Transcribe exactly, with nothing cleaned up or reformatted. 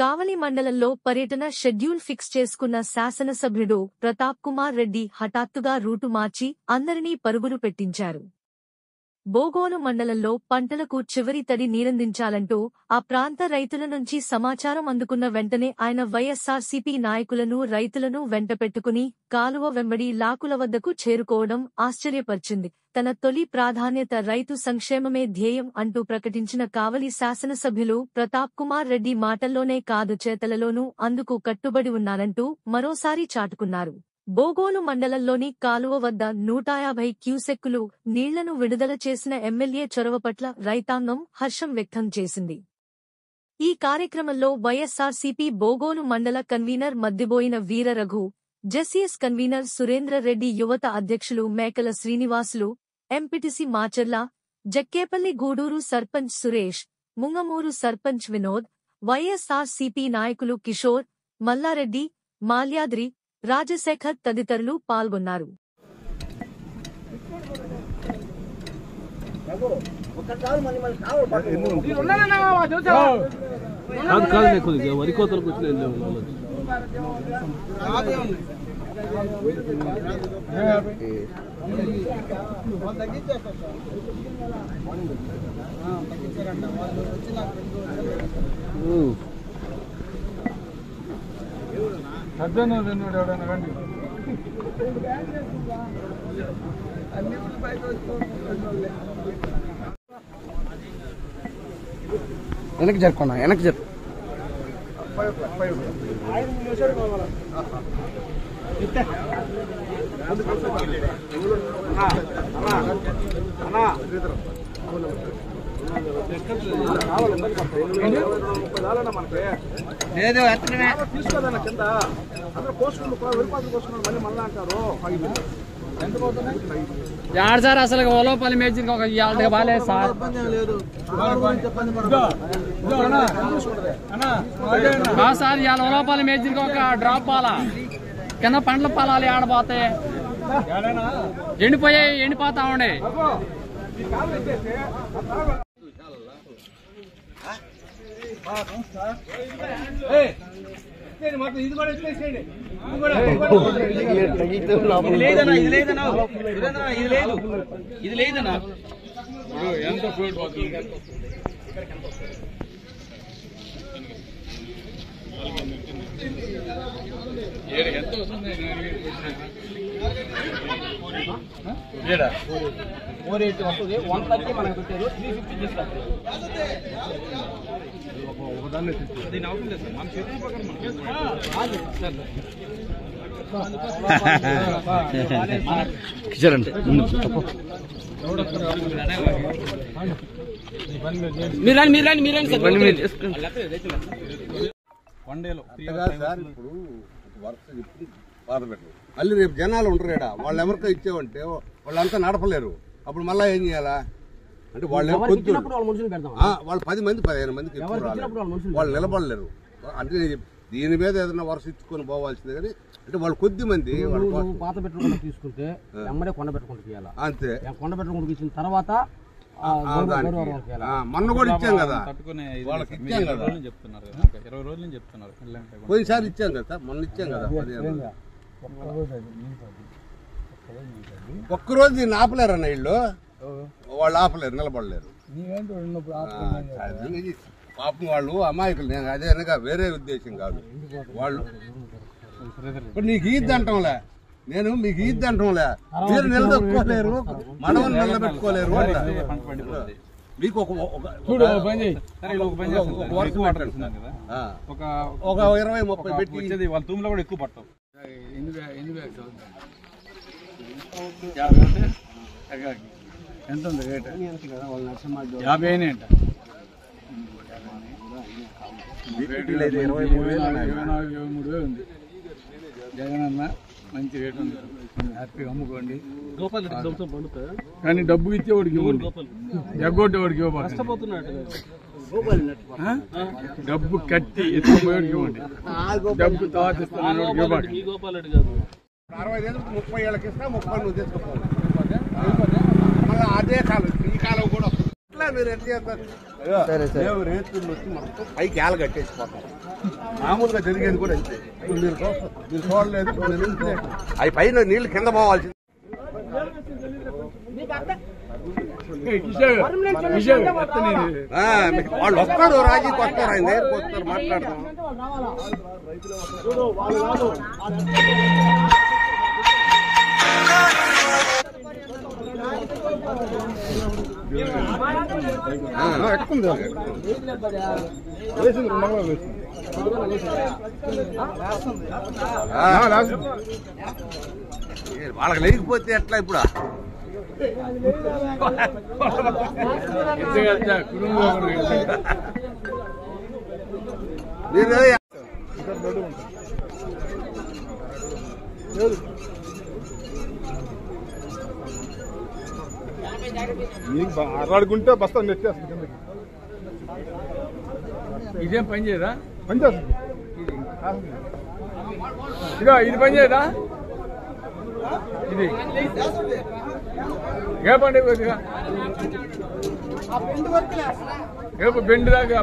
కావలి మండలంలో పర్యటన schedule fix చేసుకున్న శాసనసభ్యుడు ప్రతాప్ కుమార్ రెడ్డి హఠాత్తుగా రూటు మార్చి అందరినీ పరుగులు పెట్టించారు. బోగోలు మండలంలో పంటలకు చివరి తడి నీరందించాలంటూ ఆ ప్రాంత రైతుల నుంచి సమాచారం అందుకున్న వెంటనే ఆయన వైఎస్ఆర్సీపీ నాయకులను రైతులను వెంటపెట్టుకుని కాలువ వెంబడి లాకుల వద్దకు చేరుకోవడం ఆశ్చర్యపరిచింది. తన తొలి ప్రాధాన్యత రైతు సంక్షేమమే ధ్యేయం అంటూ ప్రకటించిన కావలి శాసనసభ్యులు ప్రతాప్ కుమార్ రెడ్డి మాటల్లోనే కాదు చేతలలోనూ అందుకు కట్టుబడి ఉన్నారంటూ మరోసారి చాటుకున్నారు. బోగోలు మండలంలోని కాలువ వద్ద నూట యాభై క్యూసెక్కులు నీళ్లను విడుదల చేసిన ఎమ్మెల్యే చొరవ పట్ల రైతాంగం హర్షం వ్యక్తం చేసింది. ఈ కార్యక్రమంలో వైఎస్ఆర్సీపీ బోగోలు మండల convener Maddiboina Veeraraghu, JCS convener Surendra Reddy, యువత అధ్యక్షులు మేకల శ్రీనివాసులు, ఎంపీటీసీ మాచెర్ల జక్కేపల్లి, గూడూరు సర్పంచ్ సురేష్, ముంగమూరు సర్పంచ్ వినోద్, వైఎస్ఆర్సీపీ నాయకులు కిషోర్, మల్లారెడ్డి, మాల్యాద్రి, రాజశేఖర్ తదితరులు పాల్గొన్నారు. వెనక్కి జరుపుకున్నా వెనక్కి జరుపు తీసుకోదన్న కింద అందరూ కోసుకుంటూ వెయ్యి పాత్ర కోసుకున్నాడు మళ్ళీ మళ్ళీ అంటారు. యాడ్ సార్ అసలు ఓలోపల్లి మేజ్ ఒక యాడ బాలేదు సార్. సార్ ఇవాళ ఓలోపల్లి మేజ్ ఒక డ్రాప్ పాలా కింద పండ్ల పాలాలు ఆడపోతే ఎండిపోయాయి, ఎండిపోతా ఉండే. ఫోర్ ఎయిట్ వస్తుంది, వన్ థర్టీ మనకు పెట్టారు, త్రీ ఫిఫ్టీ తీసుకొస్తారు. మళ్ళీ రేపు జనాలు ఉంటారు, వాళ్ళు ఎవరికో ఇచ్చామంటే వాళ్ళంతా నడపలేరు. అప్పుడు మళ్ళా ఏం చేయాలా అంటే వాళ్ళు కొంచెం వాళ్ళు పది మంది పదిహేను మందికి వాళ్ళు నిలబడలేరు. అంటే దీని మీద ఏదైనా వరుస ఇచ్చుకొని పోవాల్సిందే కానీ అంటే వాళ్ళు కొద్ది మంది పాత పెట్టుకుంటూ తీసుకుంటే అమ్మడే కొండ పెట్టుకుంటూ అంతే. కొండ పెట్టుకుంటూ ఇచ్చిన తర్వాత మొన్న కూడా ఇచ్చాం కదా వాళ్ళకి, ఇచ్చాం కదా ఇరవై రోజులు చెప్తున్నారు, పోయినసారి ఇచ్చాం కదా, మొన్న ఇచ్చాం కదా. ఒక్కరోజు దీన్ని ఆపలేరన్న వీళ్ళు, వాళ్ళు ఆపలేరు, నిలబడలేరు. పాపం వాళ్ళు అమాయకులు, నేను అదే అనగా వేరే ఉద్దేశం కాదు. వాళ్ళు ఇప్పుడు నీకు ఈద్దు అంటాంలే, నేను మీకు ఈద్దు అంటాంలే, మీరు నిలదొక్కుకోలేరు, మనవని నిలబెట్టుకోలేరు. మీకు ఒక ఒక ఇరవై ముప్పై పెట్టి వాళ్ళ తూములో కూడా ఎక్కువ పట్టవు. ఎంత ఉంది రేట్? యాభై అయినా అంట, ఇరవై మూడు వేలు, ఇరవై నాలుగు ఇరవై మూడు వేలు ఉంది. జగన్ అన్న మంచి రేట్ ఉంది, హ్యాపీగా అమ్ముకోండి. కానీ డబ్బు ఇచ్చేవాడికి ఇవ్వండి, ఎగ్గొట్టేవాడికి ఇవ్వబోతున్నాడు. డబ్బు కట్టి ఎత్తుకుపోయేవాడికి ఇవ్వండి, డబ్బు తర్వాత ఇస్తున్నాడు ఇవ్వబడి. అరవై ఐదు ముప్పై ఏళ్ళకి ఇస్తా, ముప్పై నువ్వు తెచ్చుకోవాలి, అదే కాలం ఈ కాలం కూడా రేతులు వచ్చి మొత్తం పైకి ఏళ్ళ కట్టేసిపోతాం. మామూలుగా జరిగేది కూడా అంతే. మీరు చూడలేదు, అవి పైన నీళ్లు కింద పోవాల్సింది. వాళ్ళు వస్తారు, రాజీకి వస్తారు, ఆయన దగ్గరికి వస్తారు, మాట్లాడతాం. వాళ్ళకి లేకపోతే ఎట్లా ఇప్పుడు ఆడుకుంటే బస్తాను నెట్టేస్తుంది. ఇదేం పని చేయదా? పని చేస్తుంది. ఇదో ఇది పని చేయదా? ఇది ఏ పండి కొద్దిగా రేపు బెండ్ దాకా